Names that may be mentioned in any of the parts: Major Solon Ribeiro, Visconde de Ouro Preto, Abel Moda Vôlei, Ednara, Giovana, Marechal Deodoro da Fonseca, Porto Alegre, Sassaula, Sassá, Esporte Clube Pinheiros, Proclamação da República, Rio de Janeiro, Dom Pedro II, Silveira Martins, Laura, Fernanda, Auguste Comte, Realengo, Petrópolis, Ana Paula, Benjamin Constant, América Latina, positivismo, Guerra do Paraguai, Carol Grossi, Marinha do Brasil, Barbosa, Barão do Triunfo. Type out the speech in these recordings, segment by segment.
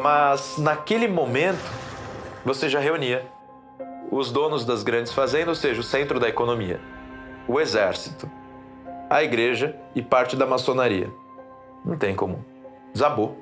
Mas naquele momento você já reunia os donos das grandes fazendas, ou seja, o centro da economia, o exército, a igreja e parte da maçonaria. Não tem como. Desabou.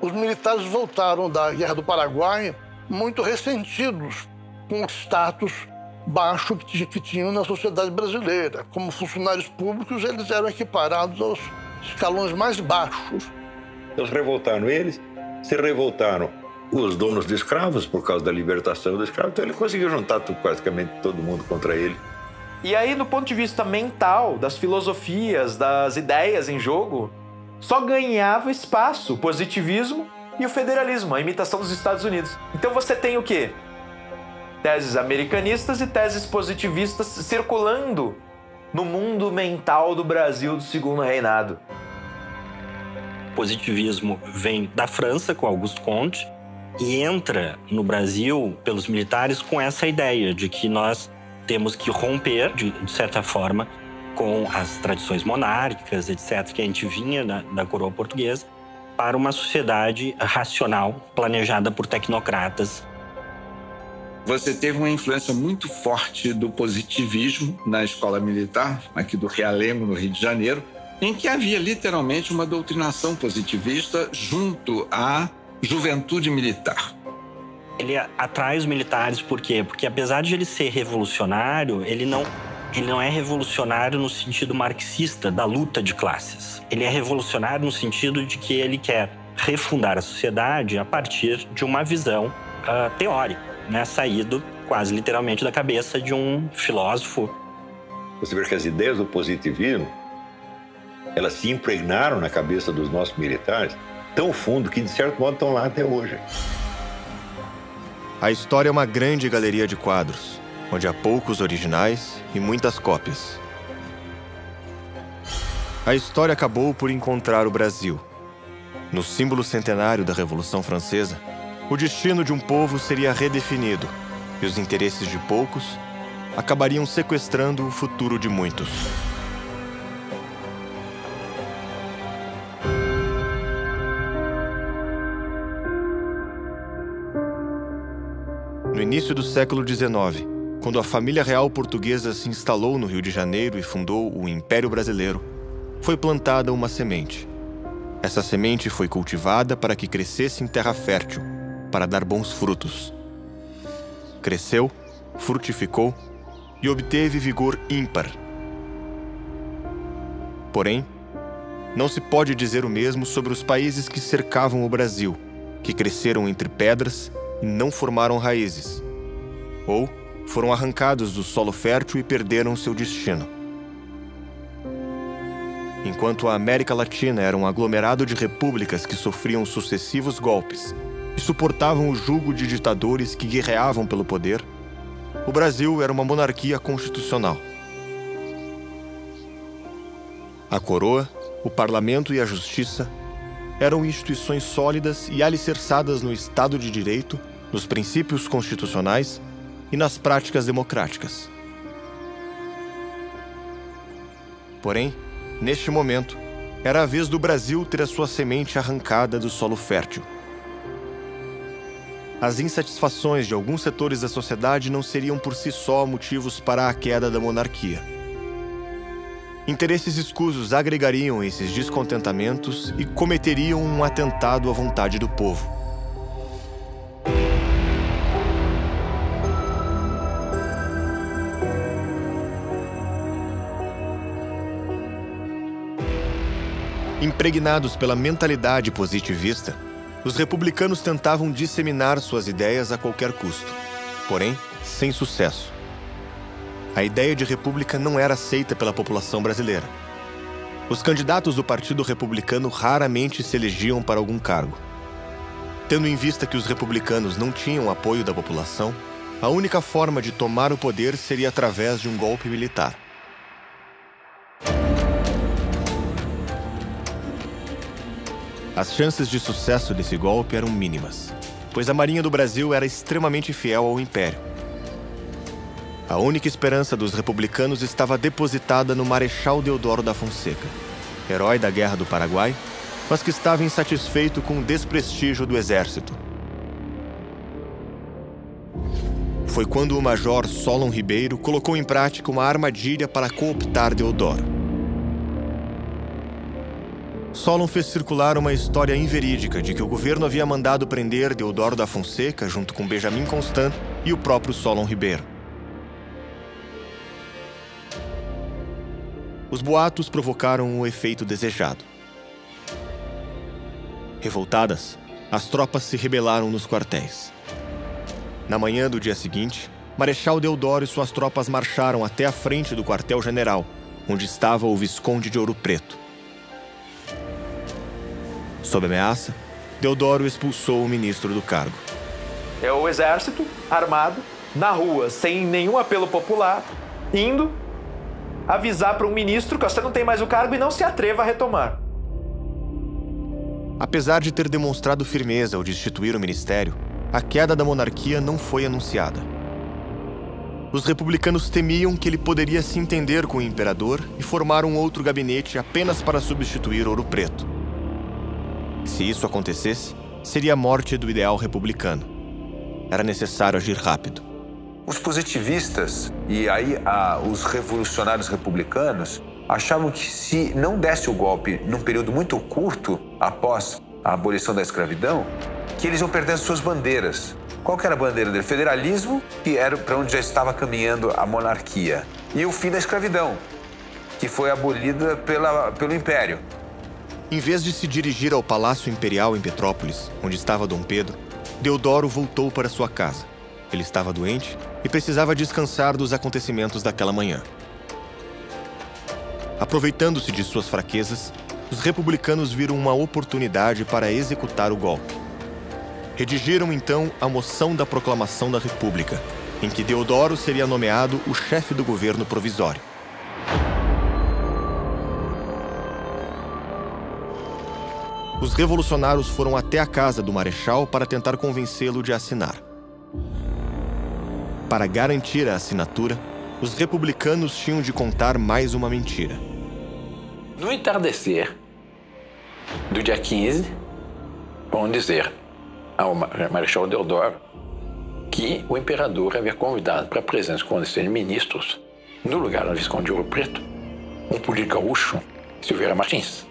Os militares voltaram da Guerra do Paraguai muito ressentidos com o status baixo que tinham na sociedade brasileira. Como funcionários públicos, eles eram equiparados aos escalões mais baixos. Eles revoltaram eles, se revoltaram os donos de escravos por causa da libertação dos escravos, então ele conseguiu juntar praticamente todo mundo contra ele. E aí, do ponto de vista mental, das filosofias, das ideias em jogo, só ganhava espaço o positivismo e o federalismo, a imitação dos Estados Unidos. Então você tem o quê? Teses americanistas e teses positivistas circulando no mundo mental do Brasil do Segundo Reinado. O positivismo vem da França, com Auguste Comte, e entra no Brasil pelos militares com essa ideia de que nós temos que romper, de certa forma, com as tradições monárquicas, etc., que a gente vinha da coroa portuguesa, para uma sociedade racional, planejada por tecnocratas. Você teve uma influência muito forte do positivismo na escola militar, aqui do Realengo, no Rio de Janeiro, em que havia literalmente uma doutrinação positivista junto à juventude militar. Ele atrai os militares por quê? Porque apesar de ele ser revolucionário, ele não é revolucionário no sentido marxista da luta de classes. Ele é revolucionário no sentido de que ele quer refundar a sociedade a partir de uma visão teórica, né? Saído quase literalmente da cabeça de um filósofo. Você vê que as ideias do positivismo, elas se impregnaram na cabeça dos nossos militares tão fundo que, de certo modo, estão lá até hoje. A história é uma grande galeria de quadros, onde há poucos originais e muitas cópias. A história acabou por encontrar o Brasil. No símbolo centenário da Revolução Francesa, o destino de um povo seria redefinido e os interesses de poucos acabariam sequestrando o futuro de muitos. No início do século XIX, quando a família real portuguesa se instalou no Rio de Janeiro e fundou o Império Brasileiro, foi plantada uma semente. Essa semente foi cultivada para que crescesse em terra fértil, para dar bons frutos. Cresceu, frutificou e obteve vigor ímpar. Porém, não se pode dizer o mesmo sobre os países que cercavam o Brasil, que cresceram entre pedras e não formaram raízes, ou foram arrancados do solo fértil e perderam seu destino. Enquanto a América Latina era um aglomerado de repúblicas que sofriam sucessivos golpes e suportavam o jugo de ditadores que guerreavam pelo poder, o Brasil era uma monarquia constitucional. A coroa, o parlamento e a justiça eram instituições sólidas e alicerçadas no Estado de Direito, nos princípios constitucionais e nas práticas democráticas. Porém, neste momento, era a vez do Brasil ter a sua semente arrancada do solo fértil. As insatisfações de alguns setores da sociedade não seriam por si só motivos para a queda da monarquia. Interesses escusos agregariam esses descontentamentos e cometeriam um atentado à vontade do povo. Impregnados pela mentalidade positivista, os republicanos tentavam disseminar suas ideias a qualquer custo, porém, sem sucesso. A ideia de república não era aceita pela população brasileira. Os candidatos do Partido Republicano raramente se elegiam para algum cargo. Tendo em vista que os republicanos não tinham apoio da população, a única forma de tomar o poder seria através de um golpe militar. As chances de sucesso desse golpe eram mínimas, pois a Marinha do Brasil era extremamente fiel ao Império. A única esperança dos republicanos estava depositada no Marechal Deodoro da Fonseca, herói da Guerra do Paraguai mas que estava insatisfeito com o desprestígio do exército. Foi quando o major Solon Ribeiro colocou em prática uma armadilha para cooptar Deodoro. Solon fez circular uma história inverídica de que o governo havia mandado prender Deodoro da Fonseca junto com Benjamin Constant e o próprio Solon Ribeiro. Os boatos provocaram o efeito desejado. Revoltadas, as tropas se rebelaram nos quartéis. Na manhã do dia seguinte, Marechal Deodoro e suas tropas marcharam até a frente do quartel-general, onde estava o Visconde de Ouro Preto. Sob ameaça, Deodoro expulsou o ministro do cargo. É o exército, armado, na rua, sem nenhum apelo popular, indo avisar para um ministro que você não tem mais o cargo e não se atreva a retomar. Apesar de ter demonstrado firmeza ao destituir o ministério, a queda da monarquia não foi anunciada. Os republicanos temiam que ele poderia se entender com o imperador e formaram outro gabinete apenas para substituir Ouro Preto. Se isso acontecesse, seria a morte do ideal republicano. Era necessário agir rápido. Os positivistas e aí os revolucionários republicanos achavam que se não desse o golpe num período muito curto após a abolição da escravidão, que eles iam perdendo suas bandeiras. Qual que era a bandeira dele? Federalismo, que era para onde já estava caminhando a monarquia. E o fim da escravidão, que foi abolida pelo Império. Em vez de se dirigir ao Palácio Imperial em Petrópolis, onde estava Dom Pedro, Deodoro voltou para sua casa. Ele estava doente e precisava descansar dos acontecimentos daquela manhã. Aproveitando-se de suas fraquezas, os republicanos viram uma oportunidade para executar o golpe. Redigiram, então, a moção da Proclamação da República, em que Deodoro seria nomeado o chefe do governo provisório. Os revolucionários foram até a casa do marechal para tentar convencê-lo de assinar. Para garantir a assinatura, os republicanos tinham de contar mais uma mentira. No entardecer do dia 15, vão dizer ao Marechal Deodoro que o imperador havia convidado para a presença com os ministros, no lugar do Visconde de Ouro Preto, um político gaúcho, Silveira Martins.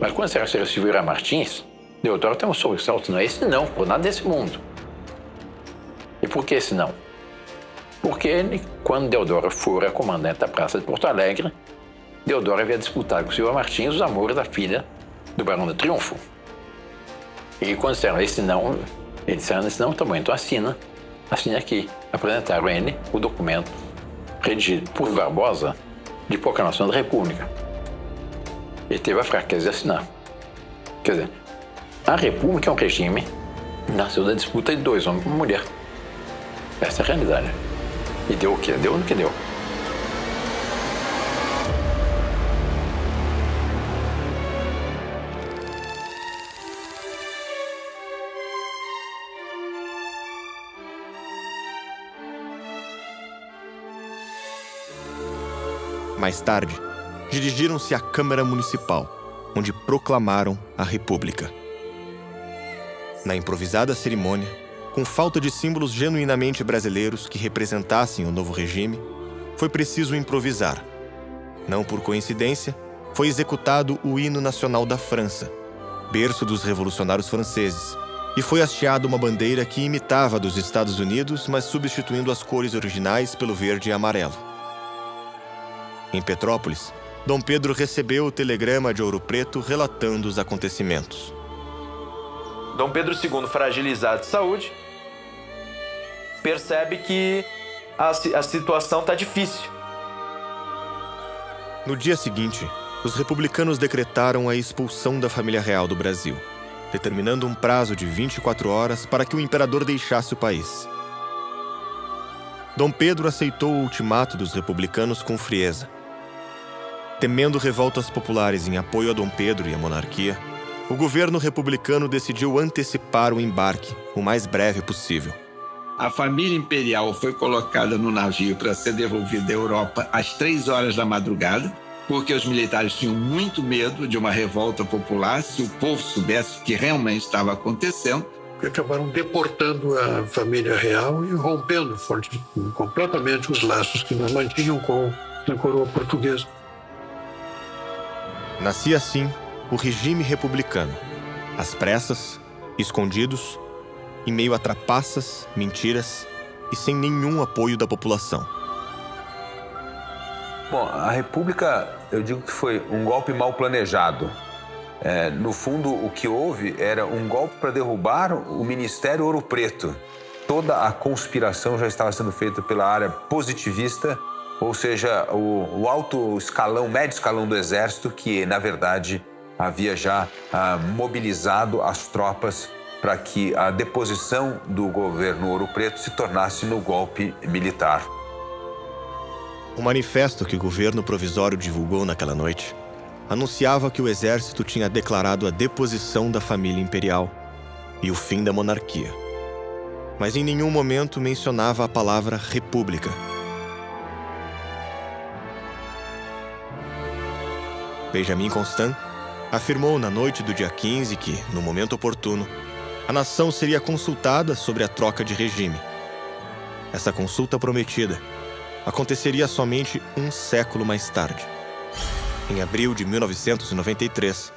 Mas quando será que Silveira Martins, Deodoro tem um sobressalto, não é esse não, por nada desse mundo. E por que esse não? Porque ele, quando Deodoro fora comandante da Praça de Porto Alegre, Deodoro havia disputado com Silveira Martins os amores da filha do Barão do Triunfo. E quando disseram esse não, eles disseram esse não, tá bom, então assina aqui. Apresentaram ele o documento redigido por Barbosa de Proclamação da República. Ele teve a fraqueza de assinar. Quer dizer, a República é um regime que nasceu da disputa de dois homens com uma mulher. Essa é a realidade. E deu o que? Deu no que deu. Mais tarde, dirigiram-se à Câmara Municipal, onde proclamaram a República. Na improvisada cerimônia, com falta de símbolos genuinamente brasileiros que representassem o novo regime, foi preciso improvisar. Não por coincidência, foi executado o hino nacional da França, berço dos revolucionários franceses, e foi hasteada uma bandeira que imitava a dos Estados Unidos, mas substituindo as cores originais pelo verde e amarelo. Em Petrópolis, Dom Pedro recebeu o telegrama de Ouro Preto relatando os acontecimentos. Dom Pedro II, fragilizado de saúde, percebe que a situação está difícil. No dia seguinte, os republicanos decretaram a expulsão da família real do Brasil, determinando um prazo de 24 horas para que o imperador deixasse o país. Dom Pedro aceitou o ultimato dos republicanos com frieza. Temendo revoltas populares em apoio a Dom Pedro e à monarquia, o governo republicano decidiu antecipar o embarque o mais breve possível. A família imperial foi colocada no navio para ser devolvida à Europa às 3 horas da madrugada porque os militares tinham muito medo de uma revolta popular, se o povo soubesse o que realmente estava acontecendo. Acabaram deportando a família real e rompendo completamente os laços que nos mantinham com a coroa portuguesa. Nascia assim o regime republicano, às pressas, escondidos, em meio a trapaças, mentiras e sem nenhum apoio da população. Bom, a República, eu digo que foi um golpe mal planejado. No fundo, o que houve era um golpe para derrubar o Ministério Ouro Preto. Toda a conspiração já estava sendo feita pela área positivista, ou seja, o alto escalão, médio escalão do Exército, que, na verdade, havia já mobilizado as tropas para que a deposição do governo Ouro Preto se tornasse no golpe militar. O manifesto que o governo provisório divulgou naquela noite anunciava que o exército tinha declarado a deposição da família imperial e o fim da monarquia. Mas em nenhum momento mencionava a palavra república. Benjamin Constant afirmou na noite do dia 15 que, no momento oportuno, a nação seria consultada sobre a troca de regime. Essa consulta prometida aconteceria somente um século mais tarde. Em abril de 1993,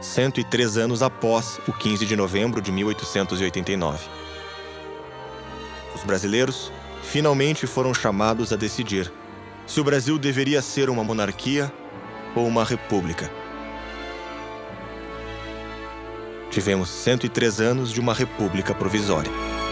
103 anos após o 15 de novembro de 1889. Os brasileiros finalmente foram chamados a decidir se o Brasil deveria ser uma monarquia ou uma república. Tivemos 103 anos de uma república provisória.